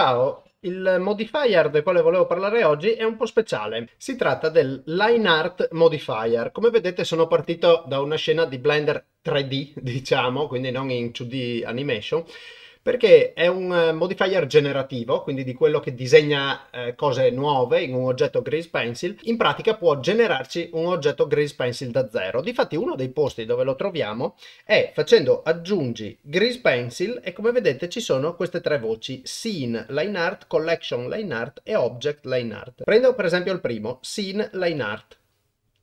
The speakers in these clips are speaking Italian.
Ciao, il modifier del quale volevo parlare oggi è un po' speciale. Si tratta del Line Art modifier. Come vedete sono partito da una scena di Blender 3D, diciamo, quindi non in 2D animation, perché è un modifier generativo, quindi di quello che disegna cose nuove in un oggetto Grease Pencil. In pratica può generarci un oggetto Grease Pencil da zero. Difatti uno dei posti dove lo troviamo è facendo aggiungi Grease Pencil e come vedete ci sono queste tre voci: Scene Line Art, Collection Line Art e Object Line Art. Prendo per esempio il primo, Scene Line Art.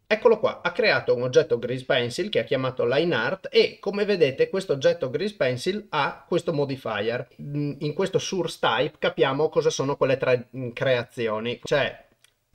Eccolo qua, ha creato un oggetto Grease Pencil che ha chiamato Line Art e come vedete questo oggetto Grease Pencil ha questo modifier. In questo source type capiamo cosa sono quelle tre creazioni, cioè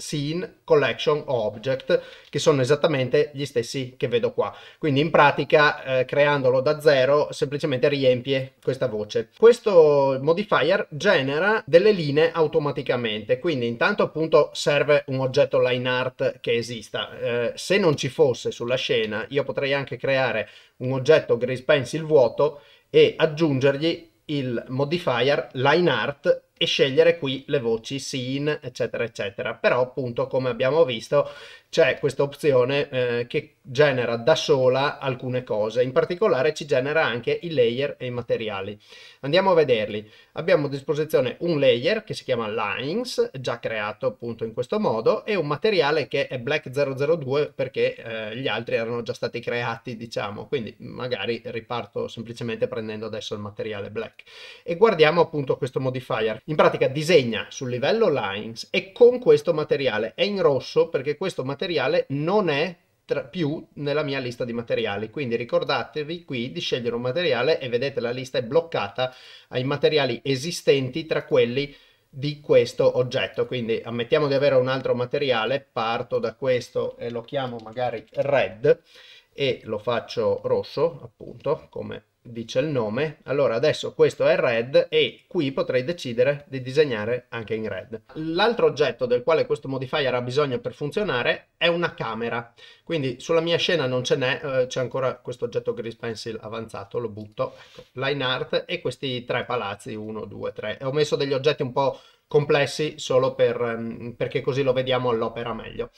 Scene, Collection o Object, che sono esattamente gli stessi che vedo qua. Quindi in pratica creandolo da zero semplicemente riempie questa voce. Questo modifier genera delle linee automaticamente, quindi intanto appunto serve un oggetto Line Art che esista. Se non ci fosse sulla scena io potrei anche creare un oggetto Grease Pencil vuoto e aggiungergli il modifier Line Art e scegliere qui le voci Scene eccetera eccetera, però appunto come abbiamo visto c'è questa opzione che genera da sola alcune cose, in particolare ci genera anche i layer e i materiali. Andiamo a vederli. Abbiamo a disposizione un layer che si chiama Lines, già creato appunto in questo modo, e un materiale che è Black 002 perché gli altri erano già stati creati, diciamo, quindi magari riparto semplicemente prendendo adesso il materiale Black e guardiamo appunto questo modifier. In pratica disegna sul livello Lines e con questo materiale. È in rosso perché questo materiale non è più nella mia lista di materiali, quindi ricordatevi qui di scegliere un materiale e vedete la lista è bloccata ai materiali esistenti tra quelli di questo oggetto. Quindi ammettiamo di avere un altro materiale, parto da questo e lo chiamo magari Red e lo faccio rosso appunto come dice il nome. Allora adesso questo è Red e qui potrei decidere di disegnare anche in Red. L'altro oggetto del quale questo modifier ha bisogno per funzionare è una camera, quindi sulla mia scena non ce n'è, c'è ancora questo oggetto Grease Pencil avanzato, lo butto, ecco, Line Art e questi tre palazzi 1, 2, 3. Ho messo degli oggetti un po' complessi solo perché così lo vediamo all'opera meglio.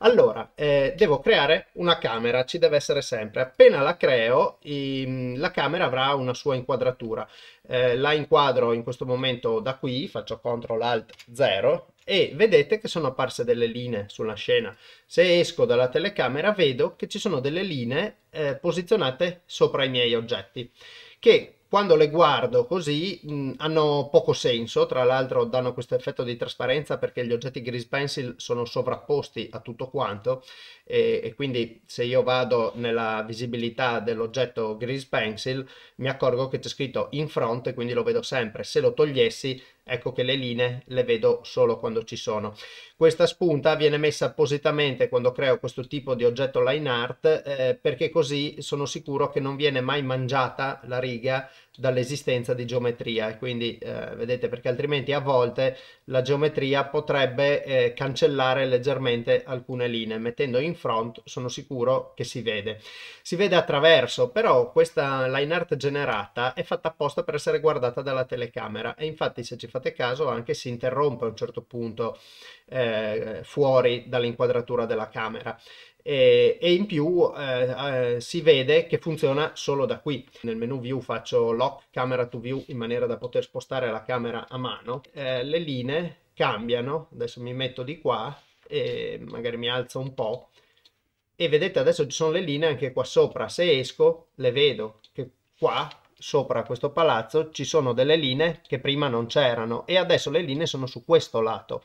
Allora, devo creare una camera, ci deve essere sempre. Appena la creo, la camera avrà una sua inquadratura. La inquadro in questo momento da qui, faccio CTRL ALT 0 e vedete che sono apparse delle linee sulla scena. Se esco dalla telecamera vedo che ci sono delle linee posizionate sopra i miei oggetti che quando le guardo così hanno poco senso, tra l'altro danno questo effetto di trasparenza perché gli oggetti Grease Pencil sono sovrapposti a tutto quanto e quindi se io vado nella visibilità dell'oggetto Grease Pencil mi accorgo che c'è scritto in front e quindi lo vedo sempre. Se lo togliessi ecco che le linee le vedo solo quando ci sono. Questa spunta viene messa appositamente quando creo questo tipo di oggetto Line Art perché così sono sicuro che non viene mai mangiata la riga dall'esistenza di geometria e quindi vedete, perché altrimenti a volte la geometria potrebbe cancellare leggermente alcune linee. Mettendo in front sono sicuro che si vede attraverso, però questa Line Art generata è fatta apposta per essere guardata dalla telecamera e infatti se ci fate caso anche si interrompe a un certo punto fuori dall'inquadratura della camera. E in più si vede che funziona solo da qui. Nel menu view faccio lock camera to view in maniera da poter spostare la camera a mano. Le linee cambiano, adesso mi metto di qua e magari mi alzo un po' e vedete adesso ci sono le linee anche qua sopra. Se esco le vedo che qua sopra questo palazzo ci sono delle linee che prima non c'erano e adesso le linee sono su questo lato.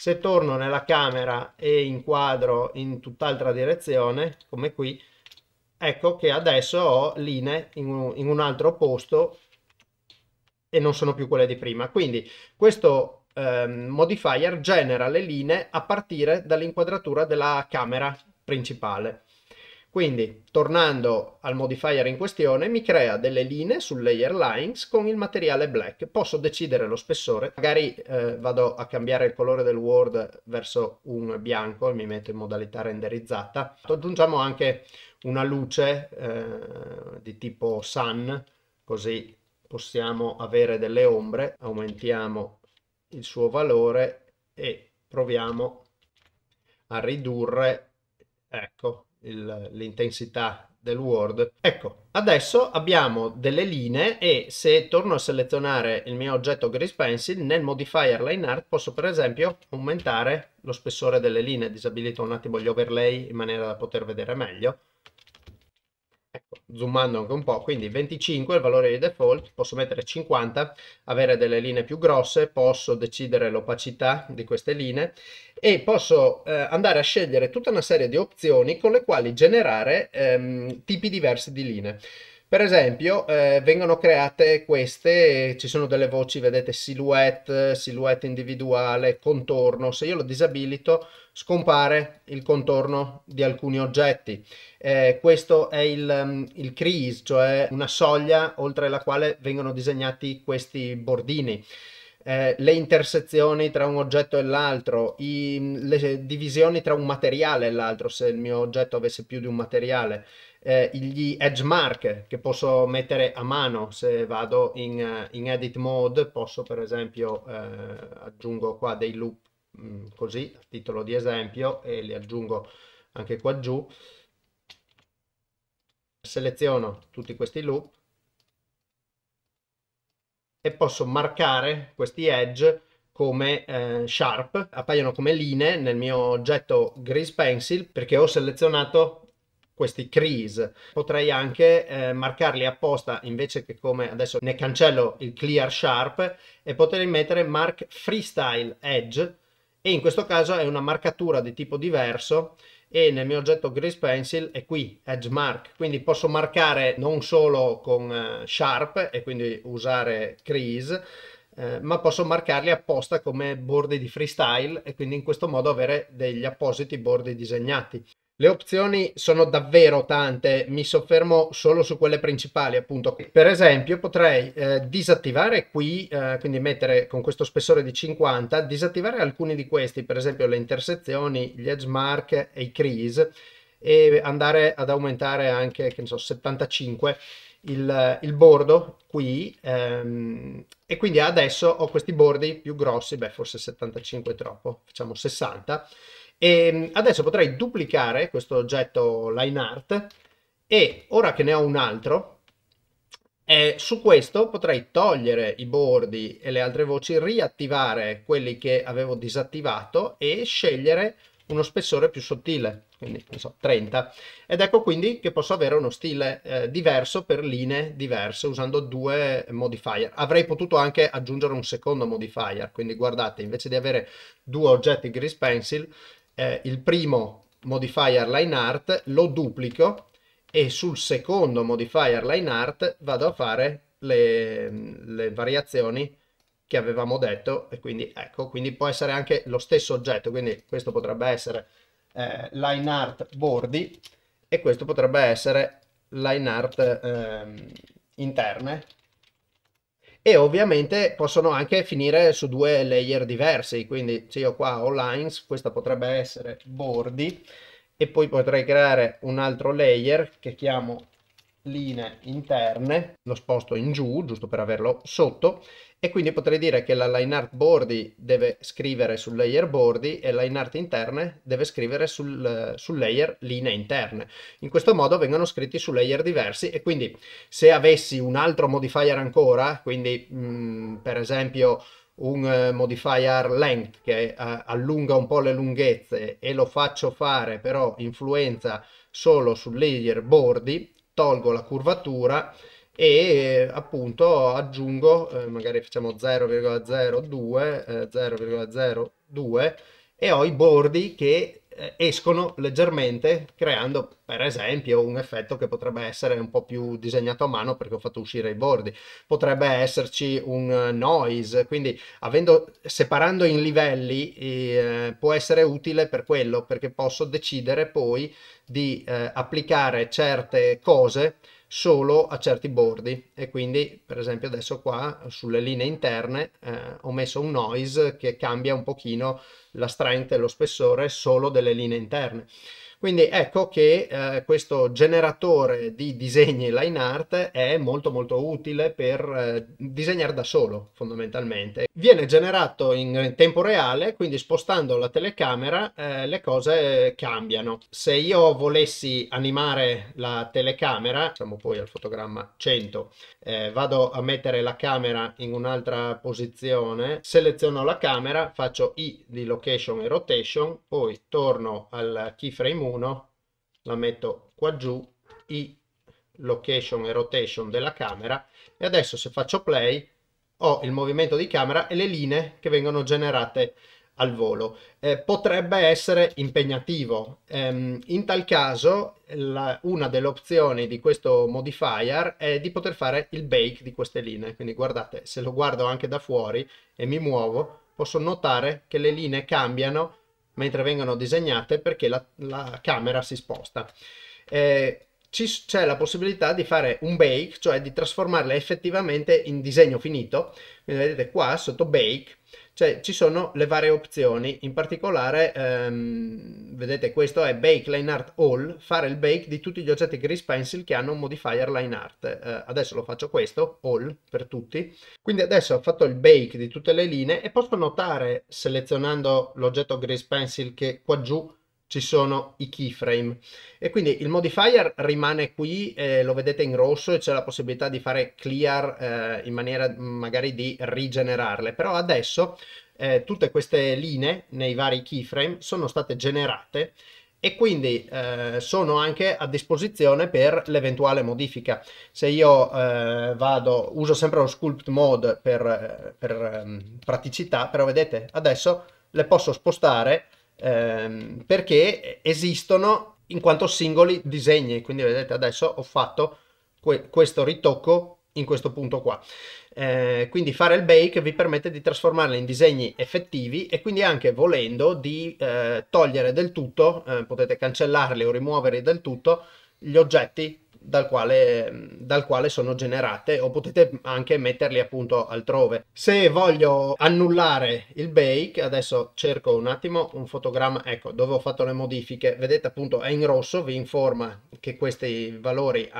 Se torno nella camera e inquadro in tutt'altra direzione, come qui, ecco che adesso ho linee in un altro posto e non sono più quelle di prima. Quindi questo modifier genera le linee a partire dall'inquadratura della camera principale. Quindi, tornando al modifier in questione, mi crea delle linee sul layer Lines con il materiale Black. Posso decidere lo spessore, magari vado a cambiare il colore del Word verso un bianco e mi metto in modalità renderizzata. Aggiungiamo anche una luce di tipo Sun, così possiamo avere delle ombre. Aumentiamo il suo valore e proviamo a ridurre, ecco, l'intensità del Word. Ecco, adesso abbiamo delle linee e se torno a selezionare il mio oggetto Grease Pencil, nel modifier Line Art posso per esempio aumentare lo spessore delle linee. Disabilito un attimo gli overlay in maniera da poter vedere meglio. Ecco, zoomando anche un po', quindi 25 è il valore di default, posso mettere 50, avere delle linee più grosse, posso decidere l'opacità di queste linee e posso andare a scegliere tutta una serie di opzioni con le quali generare tipi diversi di linee. Per esempio vengono create queste, ci sono delle voci, vedete, silhouette, silhouette individuale, contorno. Se io lo disabilito scompare il contorno di alcuni oggetti. Questo è il crease, cioè una soglia oltre la quale vengono disegnati questi bordini. Le intersezioni tra un oggetto e l'altro, le divisioni tra un materiale e l'altro, se il mio oggetto avesse più di un materiale, gli edge mark che posso mettere a mano. Se vado in edit mode posso per esempio aggiungo qua dei loop così a titolo di esempio e li aggiungo anche qua giù, seleziono tutti questi loop e posso marcare questi edge come sharp, appaiono come linee nel mio oggetto Grease Pencil perché ho selezionato questi crease. Potrei anche marcarli apposta invece che come adesso, ne cancello il clear sharp e potrei mettere mark freestyle edge e in questo caso è una marcatura di tipo diverso e nel mio oggetto Grease Pencil è qui edge mark, quindi posso marcare non solo con sharp e quindi usare crease, ma posso marcarli apposta come bordi di freestyle e quindi in questo modo avere degli appositi bordi disegnati. Le opzioni sono davvero tante, mi soffermo solo su quelle principali appunto. Per esempio potrei disattivare qui, quindi mettere con questo spessore di 50, disattivare alcuni di questi, per esempio le intersezioni, gli edge mark e i crease, e andare ad aumentare anche, che ne so, 75 il bordo qui, e quindi adesso ho questi bordi più grossi, beh forse 75 è troppo, facciamo 60. E adesso potrei duplicare questo oggetto Line Art e ora che ne ho un altro, su questo potrei togliere i bordi e le altre voci, riattivare quelli che avevo disattivato e scegliere uno spessore più sottile, quindi non so, 30. Ed ecco quindi che posso avere uno stile diverso per linee diverse usando due modifier. Avrei potuto anche aggiungere un secondo modifier, quindi guardate, invece di avere due oggetti Grease Pencil, il primo modifier Line Art lo duplico e sul secondo modifier Line Art vado a fare le variazioni che avevamo detto e quindi ecco, quindi può essere anche lo stesso oggetto, quindi questo potrebbe essere Line Art bordi e questo potrebbe essere Line Art interne. E ovviamente possono anche finire su due layer diversi, quindi se io qua ho lines, questa potrebbe essere bordi e poi potrei creare un altro layer che chiamo linee interne, lo sposto in giù giusto per averlo sotto e quindi potrei dire che la Line Art bordi deve scrivere sul layer bordi e Line Art interne deve scrivere sul layer linee interne. In questo modo vengono scritti su layer diversi e quindi se avessi un altro modifier ancora, quindi per esempio un modifier length che allunga un po' le lunghezze e lo faccio fare però influenza solo sul layer bordi, tolgo la curvatura e appunto aggiungo, magari facciamo 0,02 e ho i bordi che escono leggermente creando per esempio un effetto che potrebbe essere un po' più disegnato a mano perché ho fatto uscire i bordi. Potrebbe esserci un noise, quindi separando in livelli può essere utile per quello, perché posso decidere poi di applicare certe cose solo a certi bordi e quindi per esempio adesso qua sulle linee interne ho messo un noise che cambia un pochino la strength e lo spessore solo delle linee interne. Quindi ecco che questo generatore di disegni Line Art è molto molto utile per disegnare da solo, fondamentalmente. Viene generato in tempo reale, quindi spostando la telecamera le cose cambiano. Se io volessi animare la telecamera, siamo poi al fotogramma 100, vado a mettere la camera in un'altra posizione, seleziono la camera, faccio I di location e rotation, poi torno al keyframe 1, la metto qua giù, I location e rotation della camera, e adesso se faccio play ho il movimento di camera e le linee che vengono generate al volo. Potrebbe essere impegnativo, in tal caso una delle opzioni di questo modifier è di poter fare il bake di queste linee, quindi guardate, se lo guardo anche da fuori e mi muovo posso notare che le linee cambiano mentre vengono disegnate perché la camera si sposta. C'è la possibilità di fare un bake, cioè di trasformarle effettivamente in disegno finito. Quindi vedete qua sotto bake, cioè ci sono le varie opzioni, in particolare vedete questo è bake Line Art all, fare il bake di tutti gli oggetti Grease Pencil che hanno un modifier Line Art. Adesso lo faccio questo, all per tutti. Quindi adesso ho fatto il bake di tutte le linee e posso notare, selezionando l'oggetto Grease Pencil, che qua giù ci sono i keyframe e quindi il modifier rimane qui, lo vedete in rosso, e c'è la possibilità di fare clear in maniera magari di rigenerarle, però adesso tutte queste linee nei vari keyframe sono state generate e quindi sono anche a disposizione per l'eventuale modifica. Se io uso sempre lo sculpt mode per praticità, però vedete adesso le posso spostare perché esistono in quanto singoli disegni. Quindi vedete adesso ho fatto questo ritocco in questo punto qua, quindi fare il bake vi permette di trasformarle in disegni effettivi e quindi anche volendo di togliere del tutto, potete cancellarli o rimuovere del tutto gli oggetti dal quale sono generate, o potete anche metterli appunto altrove. Se voglio annullare il bake, adesso cerco un attimo un fotogramma, ecco dove ho fatto le modifiche, vedete appunto è in rosso, vi informa che questi valori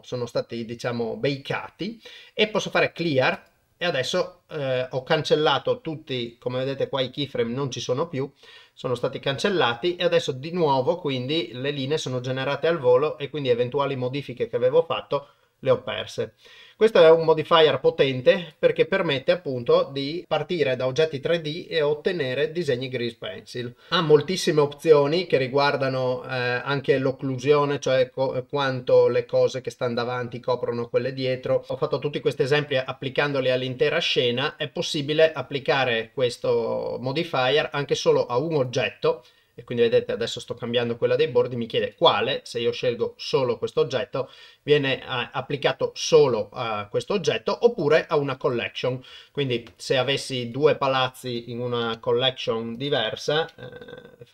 sono stati diciamo bakeati, e posso fare clear e adesso ho cancellato tutti, come vedete qua i keyframe non ci sono più, sono stati cancellati e adesso di nuovo quindi le linee sono generate al volo e quindi eventuali modifiche che avevo fatto le ho perse. Questo è un modifier potente perché permette appunto di partire da oggetti 3D e ottenere disegni Grease Pencil. Ha moltissime opzioni che riguardano anche l'occlusione, cioè quanto le cose che stanno davanti coprono quelle dietro. Ho fatto tutti questi esempi applicandoli all'intera scena. È possibile applicare questo modifier anche solo a un oggetto. E quindi vedete adesso sto cambiando quella dei bordi, mi chiede quale, se io scelgo solo questo oggetto viene applicato solo a questo oggetto oppure a una collection. Quindi se avessi due palazzi in una collection diversa,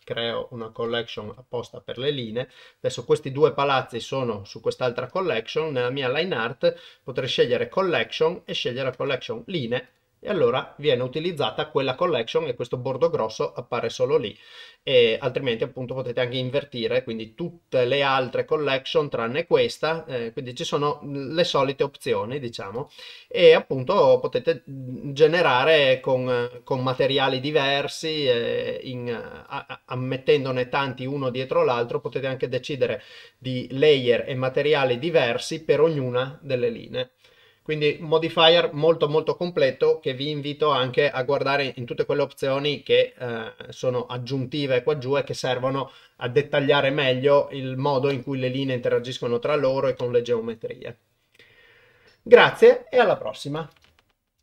creo una collection apposta per le linee, adesso questi due palazzi sono su quest'altra collection, nella mia Line Art potrei scegliere collection e scegliere collection linee, e allora viene utilizzata quella collection e questo bordo grosso appare solo lì, e altrimenti appunto potete anche invertire quindi tutte le altre collection tranne questa, quindi ci sono le solite opzioni diciamo, e appunto potete generare con materiali diversi, ammettendone tanti uno dietro l'altro potete anche decidere di layer e materiali diversi per ognuna delle linee. Quindi un modifier molto molto completo che vi invito anche a guardare in tutte quelle opzioni che sono aggiuntive qua giù e che servono a dettagliare meglio il modo in cui le linee interagiscono tra loro e con le geometrie. Grazie e alla prossima!